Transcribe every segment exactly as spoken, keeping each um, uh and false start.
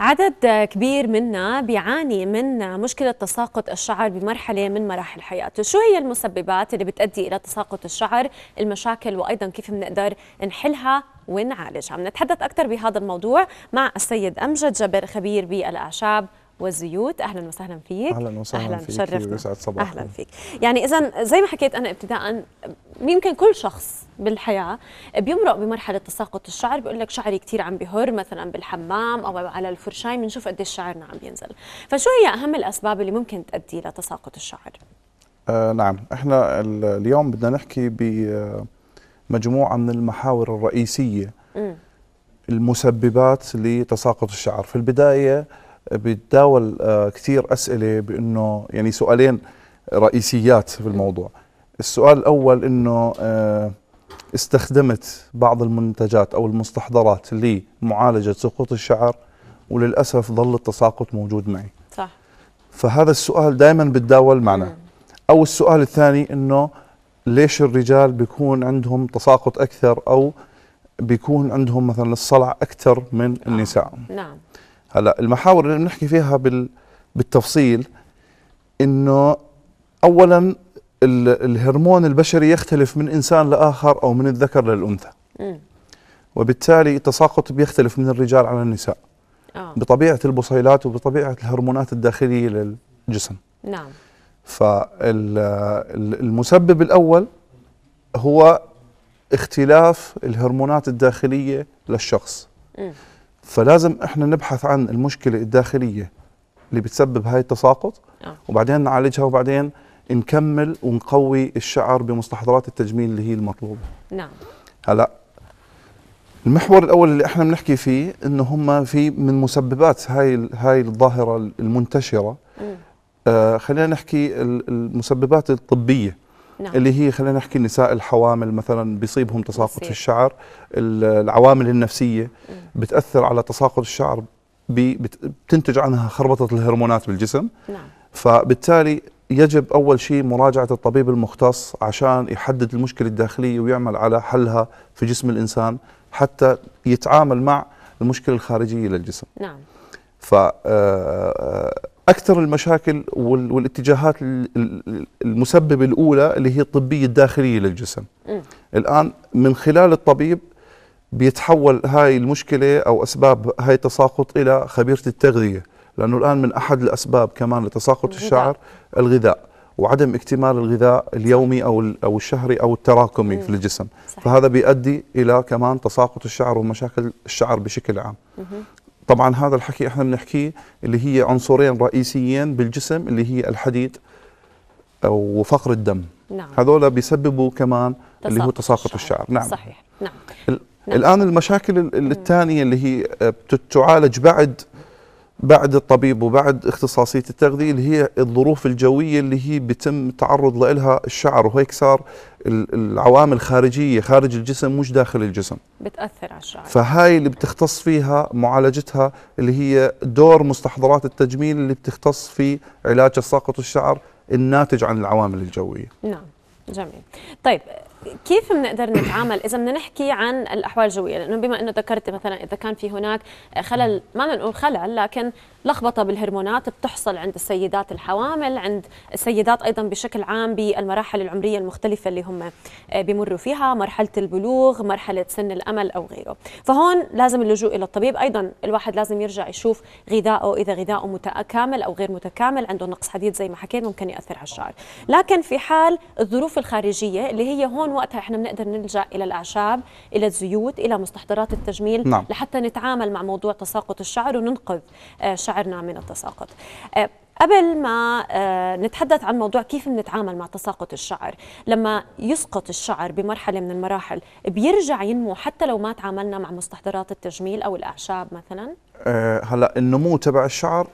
عدد كبير منا بيعاني من مشكلة تساقط الشعر بمرحلة من مراحل حياته. شو هي المسببات اللي بتؤدي إلى تساقط الشعر، المشاكل، وأيضا كيف بنقدر نحلها ونعالجها؟ بنتحدث أكثر بهذا الموضوع مع السيد امجد جبر، خبير بالأعشاب والزيوت. اهلا وسهلا فيك. اهلا وسهلا أهلاً فيك. شرفتنا. اهلا فيك. يعني اذا زي ما حكيت انا ابتداء، يمكن كل شخص بالحياه بيمرق بمرحله تساقط الشعر، بيقول لك شعري كثير عم بيهر مثلا بالحمام او على الفرشاي، بنشوف قد ايش شعرنا عم بينزل. فشو هي اهم الاسباب اللي ممكن تؤدي لتساقط الشعر؟ آه نعم، احنا اليوم بدنا نحكي بمجموعه من المحاور الرئيسيه م. المسببات لتساقط الشعر. في البدايه بتداول كثير أسئلة، بأنه يعني سؤالين رئيسيات في الموضوع. السؤال الأول أنه استخدمت بعض المنتجات أو المستحضرات لمعالجة سقوط الشعر، وللأسف ظل التساقط موجود معي. صح. فهذا السؤال دائما بتداول معنا. أو السؤال الثاني أنه ليش الرجال بيكون عندهم تساقط أكثر، أو بيكون عندهم مثلا الصلع أكثر من النساء. نعم. هلا المحاور اللي بنحكي فيها بال... بالتفصيل، انه اولا ال... الهرمون البشري يختلف من انسان لاخر او من الذكر للانثى، م. وبالتالي التساقط بيختلف من الرجال على النساء آه. بطبيعه البصيلات وبطبيعه الهرمونات الداخليه للجسم. نعم. فالمسبب الاول هو اختلاف الهرمونات الداخليه للشخص. م. فلازم احنا نبحث عن المشكله الداخليه اللي بتسبب هاي التساقط، آه. وبعدين نعالجها، وبعدين نكمل ونقوي الشعر بمستحضرات التجميل اللي هي المطلوبه. نعم. هلا المحور الاول اللي احنا بنحكي فيه انه هم في من مسببات هاي هاي الظاهره المنتشره، آه خلينا نحكي المسببات الطبيه. نعم. اللي هي خلينا نحكي النساء الحوامل مثلا بيصيبهم تساقط بصير. في الشعر. العوامل النفسيه م. بتاثر على تساقط الشعر، بتنتج عنها خربطه الهرمونات بالجسم. نعم. فبالتالي يجب اول شيء مراجعه الطبيب المختص عشان يحدد المشكله الداخليه ويعمل على حلها في جسم الانسان حتى يتعامل مع المشكله الخارجيه للجسم. نعم. ف أكثر المشاكل والاتجاهات المسببة الأولى اللي هي الطبية الداخلية للجسم. م. الآن من خلال الطبيب بيتحول هاي المشكلة أو أسباب هاي التساقط إلى خبيرة التغذية، لأنه الآن من أحد الأسباب كمان لتساقط الشعر الغذاء، وعدم اكتمال الغذاء اليومي أو أو الشهري أو التراكمي م. في الجسم. صحيح. فهذا بيؤدي إلى كمان تساقط الشعر ومشاكل الشعر بشكل عام. م. طبعا هذا الحكي احنا بنحكيه اللي هي عنصرين رئيسيين بالجسم اللي هي الحديد وفقر الدم. نعم. هذول بيسببوا كمان اللي هو تساقط الشعر. نعم. صحيح. نعم. نعم. الآن المشاكل الثانية اللي هي بتعالج بعد بعد الطبيب وبعد اختصاصية التغذية اللي هي الظروف الجوية اللي هي بيتم التعرض لها الشعر، وهيك صار العوامل خارجية خارج الجسم مش داخل الجسم بتأثر على الشعر. فهاي اللي بتختص فيها معالجتها اللي هي دور مستحضرات التجميل اللي بتختص في علاج تساقط الشعر الناتج عن العوامل الجوية. نعم. جميل. طيب كيف بنقدر نتعامل اذا بدنا نحكي عن الاحوال الجويه؟ لانه بما انه ذكرت مثلا اذا كان في هناك خلل، ما بدنا نقول خلل، لكن لخبطه بالهرمونات بتحصل عند السيدات الحوامل، عند السيدات ايضا بشكل عام بالمراحل العمريه المختلفه اللي هم بيمروا فيها، مرحله البلوغ، مرحله سن الامل او غيره. فهون لازم اللجوء الى الطبيب. ايضا الواحد لازم يرجع يشوف غذائه، اذا غذائه متكامل او غير متكامل، عنده نقص حديد زي ما حكيت ممكن ياثر على الشعر. لكن في حال الظروف الخارجيه اللي هي هون وقتها احنا بنقدر نلجا الى الاعشاب، الى الزيوت، الى مستحضرات التجميل. نعم. لحتى نتعامل مع موضوع تساقط الشعر وننقذ شعرنا من التساقط. قبل ما نتحدث عن موضوع كيف بنتعامل مع تساقط الشعر، لما يسقط الشعر بمرحله من المراحل بيرجع ينمو حتى لو ما تعاملنا مع مستحضرات التجميل او الاعشاب مثلا؟ أه هلا النمو تبع الشعر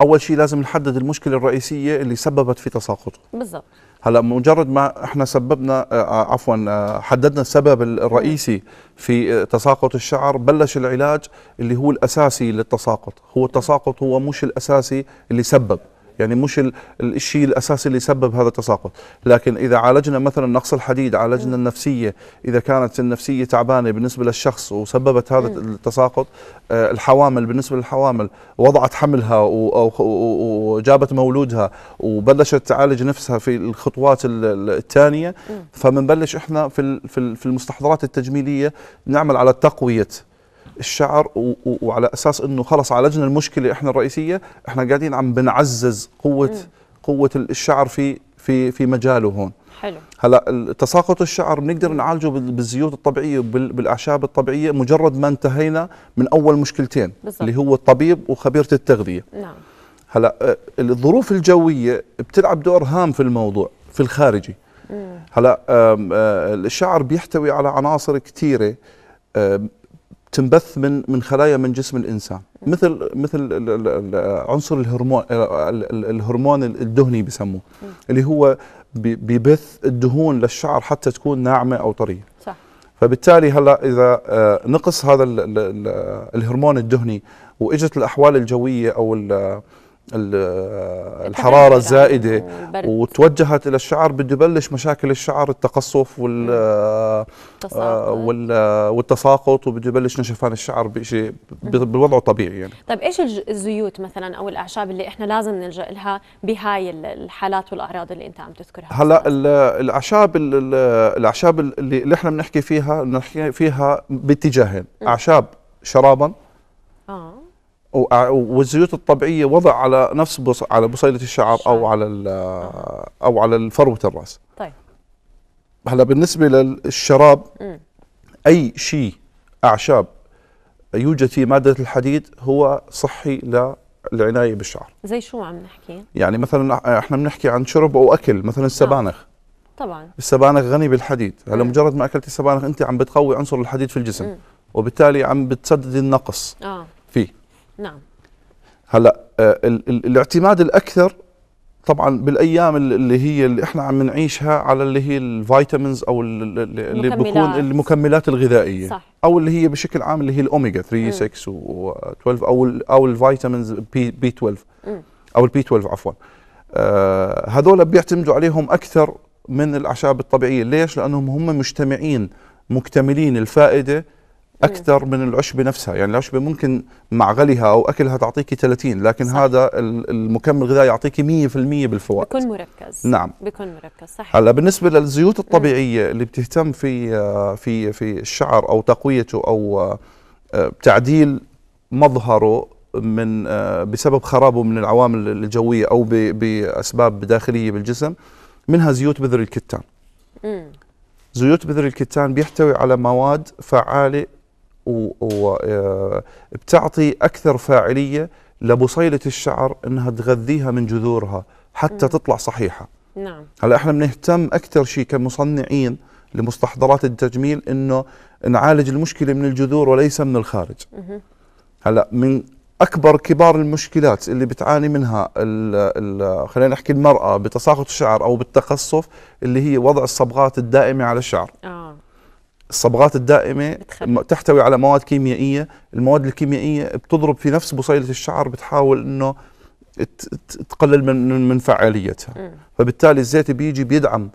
اول شيء لازم نحدد المشكله الرئيسيه اللي سببت في تساقطه. بالضبط. هلا مجرد ما احنا سببنا عفوا حددنا السبب الرئيسي في تساقط الشعر، بلش العلاج اللي هو الاساسي للتساقط. هو التساقط هو مش الاساسي اللي سبب، يعني مش الشيء الأساسي اللي سبب هذا التساقط. لكن إذا عالجنا مثلا نقص الحديد، عالجنا النفسية، إذا كانت النفسية تعبانة بالنسبة للشخص وسببت هذا التساقط، الحوامل بالنسبة للحوامل وضعت حملها وجابت مولودها وبلشت تعالج نفسها في الخطوات الثانية، فمنبلش إحنا في المستحضرات التجميلية نعمل على تقوية الشعر، وعلى اساس انه خلص عالجنا المشكله احنا الرئيسيه، احنا قاعدين عم بنعزز قوه م. قوه الشعر في في في مجاله هون. حلو. هلا تساقط الشعر بنقدر نعالجه بالزيوت الطبيعيه وبالاعشاب الطبيعيه، مجرد ما انتهينا من اول مشكلتين بالزبط. اللي هو الطبيب وخبيره التغذيه. نعم. هلا الظروف الجويه بتلعب دور هام في الموضوع في الخارجي. م. هلا الشعر بيحتوي على عناصر كثيره تنبث من من خلايا من جسم الانسان، مثل مثل عنصر الهرمون الهرمون الدهني بسموه، اللي هو بيبث الدهون للشعر حتى تكون ناعمه او طريه. صح. فبالتالي هلا اذا نقص هذا الهرمون الدهني واجت الاحوال الجويه او الحرارة الزائدة وتوجهت إلى الشعر، بده يبلش مشاكل الشعر، التقصف والتساقط، وبده يبلش نشفان الشعر بشيء بوضعه طبيعي يعني. طيب إيش الزيوت مثلا أو الأعشاب اللي إحنا لازم نلجأ لها بهاي الحالات والأعراض اللي أنت عم تذكرها؟ هلا الأعشاب الأعشاب اللي إحنا بنحكي فيها بنحكي فيها باتجاهين، أعشاب شرابا آه والزيوت الطبيعيه وضع على نفس بص... على بصيله الشعر الشعر. او على آه. او على فروه الراس. طيب هلا بالنسبه للشراب، م. اي شيء اعشاب يوجد فيه ماده الحديد هو صحي للعنايه بالشعر. زي شو عم نحكي؟ يعني مثلا احنا بنحكي عن شرب او اكل، مثلا السبانخ. آه. طبعا السبانخ غني بالحديد، هلا مجرد ما اكلت السبانخ انت عم بتقوي عنصر الحديد في الجسم، م. وبالتالي عم بتسدد النقص آه. فيه. نعم. هلا الاعتماد الاكثر طبعا بالايام اللي هي اللي احنا عم نعيشها على اللي هي الفيتامينز او اللي بكون المكملات الغذائيه. صح. او اللي هي بشكل عام اللي هي الاوميجا ثلاثة ستة و12 او او الفيتامينز بي اثنا عشر او البي اثنا عشر عفوا. آه هذول بيعتمدوا عليهم اكثر من الاعشاب الطبيعيه. ليش؟ لانهم هم مجتمعين مكتملين الفائده أكثر من العشبة نفسها. يعني العشبة ممكن مع غليها أو أكلها تعطيكي ثلاثين، لكن صح. هذا المكمل الغذائي يعطيكي مية بالمية بالفوائد، بيكون مركز. نعم بيكون مركز. صح. هلا بالنسبة للزيوت الطبيعية اللي بتهتم في في في الشعر أو تقويته أو تعديل مظهره من بسبب خرابه من العوامل الجوية أو بأسباب داخلية بالجسم، منها زيوت بذر الكتان. م. زيوت بذر الكتان بيحتوي على مواد فعالة وبتعطي أكثر فاعلية لبصيلة الشعر إنها تغذيها من جذورها حتى م. تطلع صحيحة. نعم. هلا إحنا بنهتم أكثر شيء كمصنعين لمستحضرات التجميل إنه نعالج المشكلة من الجذور وليس من الخارج. م. هلا من أكبر كبار المشكلات اللي بتعاني منها خلينا نحكي المرأة بتساقط الشعر أو بالتقصف، اللي هي وضع الصبغات الدائمة على الشعر. آه. الصبغات الدائمة بتخلي. تحتوي على مواد كيميائية، المواد الكيميائية بتضرب في نفس بصيلة الشعر، بتحاول انه تقلل من من فعاليتها. م. فبالتالي الزيت بيجي بيدعم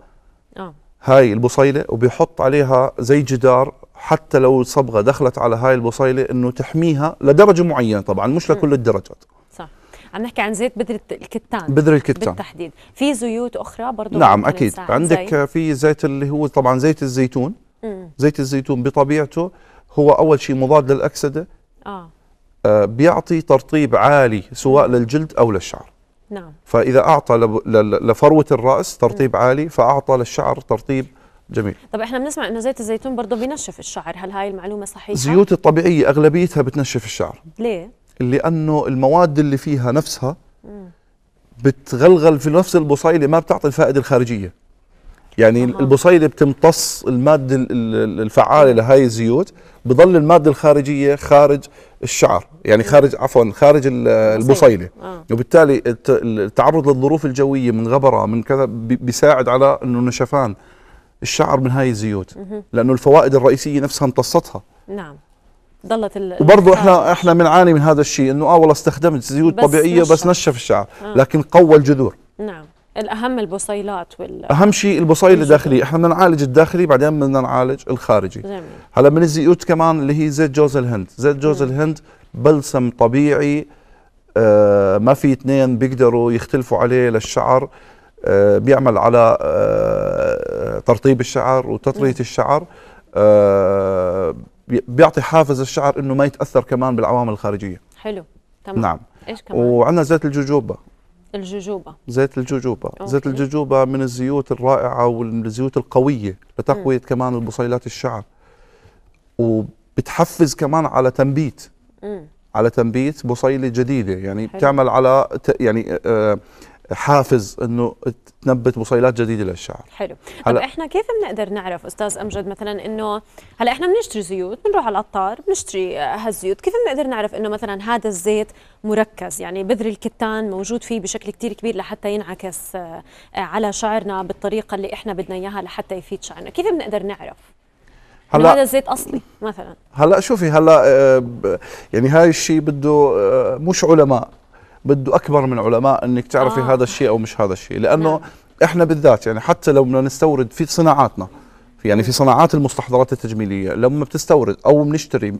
آه. هاي البصيلة وبيحط عليها زي جدار، حتى لو الصبغة دخلت على هاي البصيلة انه تحميها لدرجة معينة، طبعا مش لكل الدرجات. صح. عم نحكي عن زيت بذر الكتان. بذر الكتان بالتحديد. في زيوت أخرى برضو؟ نعم أكيد. عندك زي. في زيت اللي هو طبعا زيت الزيتون. زيت الزيتون بطبيعته هو أول شيء مضاد للأكسدة. آه. آه بيعطي ترطيب عالي سواء للجلد أو للشعر. نعم. فإذا أعطى لفروة الرأس ترطيب م. عالي، فأعطى للشعر ترطيب جميل. طب إحنا بنسمع إنه زيت الزيتون برضه بينشف الشعر، هل هاي المعلومة صحيحة؟ الزيوت الطبيعية أغلبيتها بتنشف الشعر. ليه؟ لأنه المواد اللي فيها نفسها م. بتغلغل في نفس البصيلة، ما بتعطي الفائدة الخارجية. يعني أه. البصيلة بتمتص المادة الفعالة لهاي الزيوت، بضل المادة الخارجية خارج الشعر، يعني خارج عفوا خارج البصيلة. أه. وبالتالي التعرض للظروف الجوية من غبرة من كذا بيساعد على انه نشفان الشعر من هاي الزيوت، لانه الفوائد الرئيسية نفسها امتصتها. نعم. ضلت ال وبرضه احنا احنا بنعاني من هذا الشيء، انه اه والله استخدمت زيوت بس طبيعيه نشف. بس نشف الشعر آه. لكن قوى الجذور. نعم، الاهم البصيلات وال اهم شيء البصيله الداخليه، احنا بدنا نعالج الداخلي بعدين بدنا نعالج الخارجي. جميل. هلا من الزيوت كمان اللي هي زيت جوز الهند، زيت جوز م. الهند بلسم طبيعي آه ما في اثنين بيقدروا يختلفوا عليه للشعر، آه بيعمل على آه ترطيب الشعر وتطريه الشعر، آه بيعطي حافز الشعر انه ما يتاثر كمان بالعوامل الخارجيه. حلو، تمام. نعم، ايش كمان؟ وعندنا زيت الجوجوبا. الجوجوبا زيت الجوجوبا أوكي. زيت الجوجوبا من الزيوت الرائعه والزيوت القويه لتقويه م. كمان البصيلات الشعر، وبتحفز كمان على تنبيت م. على تنبيت بصيله جديده، يعني حلو. بتعمل على يعني آه حافز انه تنبت بصيلات جديده للشعر. حلو. طب احنا كيف بنقدر نعرف استاذ امجد مثلا انه هلا احنا بنشتري زيوت، بنروح على العطار بنشتري هالزيوت، كيف بنقدر نعرف انه مثلا هذا الزيت مركز، يعني بذر الكتان موجود فيه بشكل كثير كبير لحتى ينعكس على شعرنا بالطريقه اللي احنا بدنا اياها لحتى يفيد شعرنا، كيف بنقدر نعرف هلا هذا الزيت اصلي مثلا؟ هلا شوفي، هلا يعني هاي الشيء بده مش علماء، بده أكبر من علماء أنك تعرفي آه. هذا الشيء أو مش هذا الشيء، لأنه نعم. إحنا بالذات يعني حتى لو بدنا نستورد في صناعاتنا، يعني في صناعات المستحضرات التجميلية، لما بتستورد أو بنشتري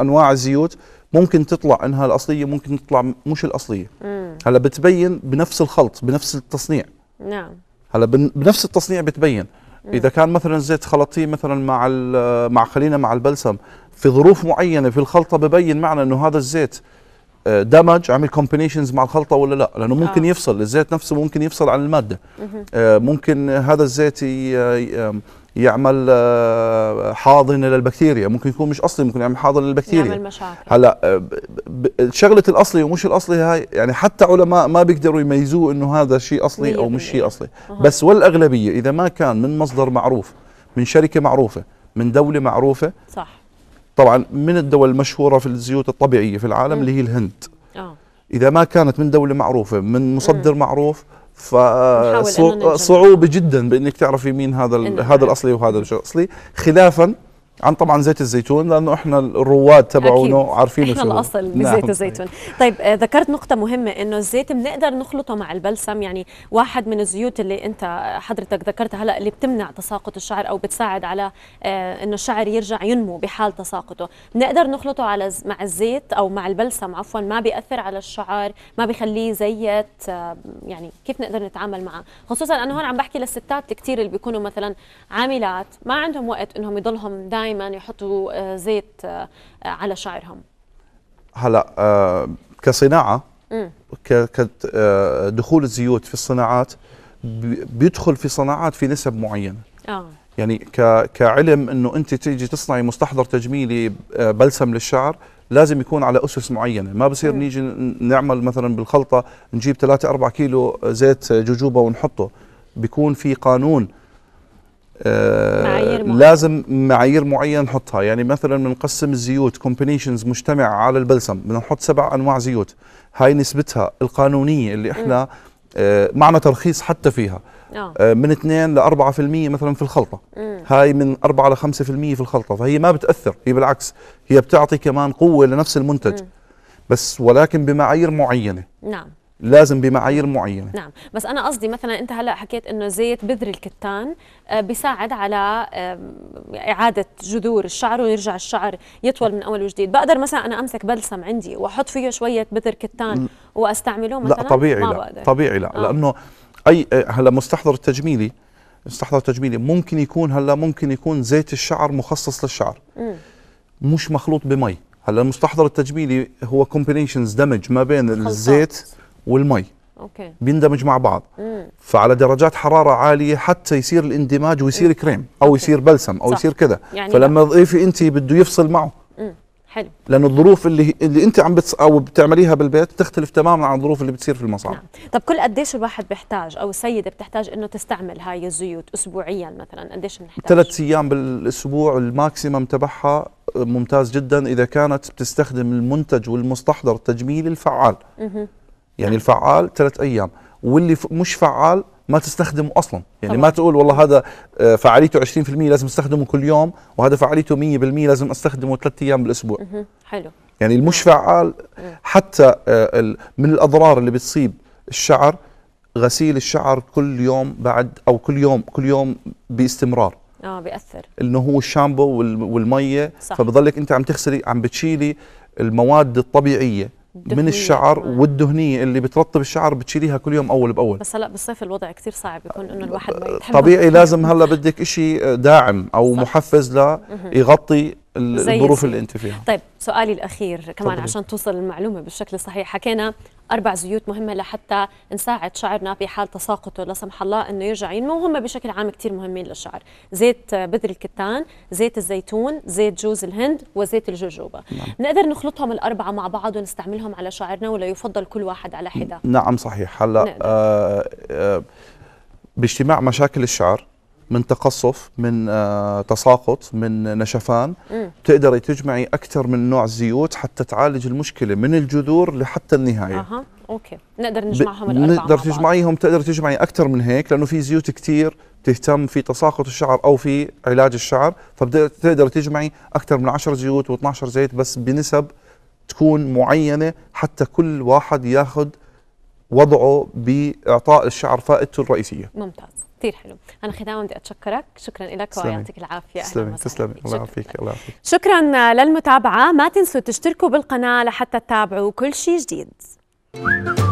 أنواع الزيوت ممكن تطلع أنها الأصلية، ممكن تطلع مش الأصلية. مم. هلا بتبين بنفس الخلط، بنفس التصنيع. نعم. هلا بنفس التصنيع بتبين. مم. إذا كان مثلا زيت خلطتيه مثلا مع مع خلينا مع البلسم في ظروف معينة في الخلطة، ببين معنا أنه هذا الزيت دمج عمل كومبينيشنز مع الخلطه ولا لا، لانه ممكن آه. يفصل الزيت نفسه، ممكن يفصل عن الماده. آه ممكن هذا الزيت يعمل آه حاضنه للبكتيريا، ممكن يكون مش اصلي، ممكن يعمل حاضنه للبكتيريا، يعمل مشاكل. هلا شغله الاصلي ومش الاصلي هاي يعني حتى علماء ما بيقدروا يميزوه انه هذا شيء اصلي او مش شيء اصلي. آه. بس والاغلبيه اذا ما كان من مصدر معروف، من شركه معروفه، من دوله معروفه، صح. طبعا من الدول المشهوره في الزيوت الطبيعيه في العالم مم. اللي هي الهند. اه اذا ما كانت من دوله معروفه، من مصدر مم. معروف، فصعوبه جدا بانك تعرفي مين هذا هذا الاصلي وهذا مش الاصلي، خلافا عن طبعا زيت الزيتون، لانه احنا الرواد تبعونه عارفينه شو الاصل بزيت نعم. الزيتون. طيب آه ذكرت نقطه مهمه، انه الزيت بنقدر نخلطه مع البلسم، يعني واحد من الزيوت اللي انت حضرتك ذكرتها هلا اللي بتمنع تساقط الشعر او بتساعد على آه انه الشعر يرجع ينمو بحال تساقطه، بنقدر نخلطه على مع الزيت او مع البلسم عفوا، ما بيأثر على الشعر، ما بيخليه زيت، آه يعني كيف نقدر نتعامل معه، خصوصا انه هون عم بحكي للستات كثير اللي بيكونوا مثلا عاملات ما عندهم وقت انهم يضلهم دائما دائما يحطوا زيت على شعرهم. هلا آه كصناعه كدخول الزيوت في الصناعات بيدخل في صناعات في نسب معينه. اه يعني كعلم انه انت تيجي تصنعي مستحضر تجميلي بلسم للشعر لازم يكون على اسس معينه، ما بصير مم. نيجي نعمل مثلا بالخلطه نجيب ثلاثة أربعة كيلو زيت جوجوبا ونحطه، بيكون في قانون آه معايير لازم معايير معينه نحطها. يعني مثلا بنقسم الزيوت كومبينيشنز مجتمعه على البلسم، بدنا نحط سبع انواع زيوت، هاي نسبتها القانونيه اللي احنا آه معنا ترخيص حتى فيها آه من اثنين لأربعة بالمئة مثلا في الخلطه، مم. هاي من أربعة لخمسة بالمئة في الخلطه، فهي ما بتاثر، هي بالعكس هي بتعطي كمان قوه لنفس المنتج، مم. بس ولكن بمعايير معينه. نعم، لازم بمعايير معينه. نعم، بس انا قصدي مثلا انت هلا حكيت انه زيت بذر الكتان بيساعد على اعاده جذور الشعر ويرجع الشعر يطول من اول وجديد، بقدر مثلا انا امسك بلسم عندي واحط فيه شويه بذر كتان واستعمله مثلا؟ لا طبيعي، ما لا بقدر. طبيعي لا آه. لانه اي هلا مستحضر تجميلي، مستحضر تجميلي ممكن يكون هلا ممكن يكون زيت الشعر مخصص للشعر، م. مش مخلوط بمي. هلا المستحضر التجميلي هو كومبينيشنز دمج ما بين خلصات. الزيت والمي اوكي بيندمج مع بعض، مم. فعلى درجات حراره عاليه حتى يصير الاندماج ويصير مم. كريم او أوكي. يصير بلسم او صح. يصير كذا يعني، فلما تضيفي انت بده يفصل معه. مم. حلو، لانه الظروف اللي اللي انت عم بتص... او بتعمليها بالبيت بتختلف تماما عن الظروف اللي بتصير في المصانع. نعم. طب كل قديش الواحد بيحتاج او السيده بتحتاج انه تستعمل هاي الزيوت اسبوعيا مثلا؟ قديش بنحتاج؟ ثلاث ايام بالاسبوع الماكسيمم تبعها ممتاز جدا اذا كانت بتستخدم المنتج والمستحضر التجميلي الفعال. مم. يعني الفعال ثلاث ايام، واللي مش فعال ما تستخدمه اصلا، يعني طبعا. ما تقول والله هذا فعاليته عشرين بالمئة لازم استخدمه كل يوم، وهذا فعاليته مية بالمئة لازم استخدمه ثلاث ايام بالاسبوع. حلو. يعني المش فعال. حتى من الاضرار اللي بتصيب الشعر غسيل الشعر كل يوم بعد او كل يوم كل يوم باستمرار اه بيأثر، انه هو الشامبو والميه، فبضلك انت عم تغسلي عم بتشيلي المواد الطبيعيه من الشعر كمان. والدهنيه اللي بترطب الشعر بتشيليها كل يوم اول باول. بس هلا بالصيف الوضع كثير صعب، يكون انه الواحد ما يتحمل طبيعي، لازم هلا بدك شيء داعم او صح. محفز لا يغطي الظروف اللي انت فيها. طيب سؤالي الاخير كمان طبعي. عشان توصل المعلومه بالشكل الصحيح، حكينا اربع زيوت مهمه لحتى نساعد شعرنا في حال تساقطه لا سمح الله انه يرجع ينمو، وهم بشكل عام كثير مهمين للشعر: زيت بذر الكتان، زيت الزيتون، زيت جوز الهند، وزيت الجوجوبا. نعم. نقدر نخلطهم الاربعه مع بعض ونستعملهم على شعرنا، ولا يفضل كل واحد على حده؟ نعم صحيح. هلا آه آه باجتماع مشاكل الشعر من تقصف، من آه تساقط، من نشفان، بتقدري تجمعي اكثر من نوع زيوت حتى تعالج المشكله من الجذور لحتى النهايه. اها اوكي، نقدر نجمعهم الاربعه نقدر تجمعيهم. تقدر تجمعي اكثر من هيك لانه في زيوت كثير بتهتم في تساقط الشعر او في علاج الشعر، فبتقدر تجمعي اكثر من عشر زيوت واثنعش زيت، بس بنسب تكون معينه حتى كل واحد ياخذ وضعه باعطاء الشعر فائدته الرئيسيه. ممتاز، كثير حلو. أنا ختاما بدي أتشكرك، شكرا لك ويعطيك العافية. تسلمي تسلمي، الله يعافيك الله يعافيك. شكرا للمتابعة، ما تنسوا تشتركوا بالقناة لحتى تتابعوا كل شيء جديد.